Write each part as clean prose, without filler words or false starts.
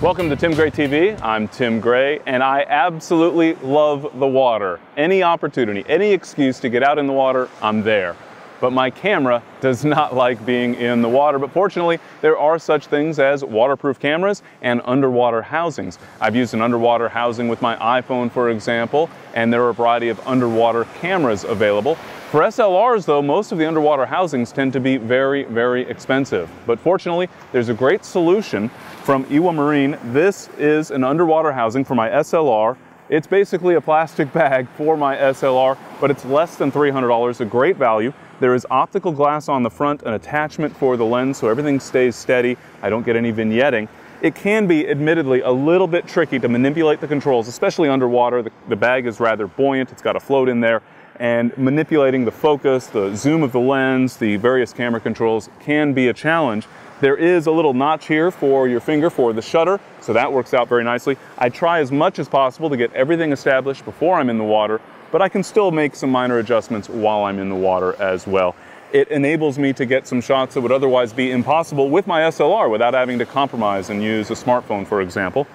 Welcome to Tim Grey TV. I'm Tim Grey, and I absolutely love the water. Any opportunity, any excuse to get out in the water, I'm there. But my camera does not like being in the water. But fortunately, there are such things as waterproof cameras and underwater housings. I've used an underwater housing with my iPhone, for example, and there are a variety of underwater cameras available. For SLRs, though, most of the underwater housings tend to be very, very expensive. But fortunately, there's a great solution from Ewa Marine. This is an underwater housing for my SLR. It's basically a plastic bag for my SLR, but it's less than $300, a great value. There is optical glass on the front, an attachment for the lens, so everything stays steady. I don't get any vignetting. It can be, admittedly, a little bit tricky to manipulate the controls, especially underwater. The bag is rather buoyant, it's got a float in there, and manipulating the focus, the zoom of the lens, the various camera controls can be a challenge. There is a little notch here for your finger for the shutter, so that works out very nicely. I try as much as possible to get everything established before I'm in the water, but I can still make some minor adjustments while I'm in the water as well. It enables me to get some shots that would otherwise be impossible with my SLR without having to compromise and use a smartphone, for example.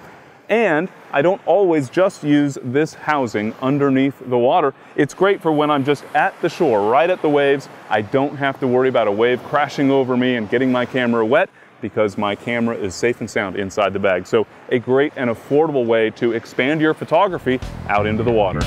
And I don't always just use this housing underneath the water. It's great for when I'm just at the shore, right at the waves. I don't have to worry about a wave crashing over me and getting my camera wet because my camera is safe and sound inside the bag. So a great and affordable way to expand your photography out into the water.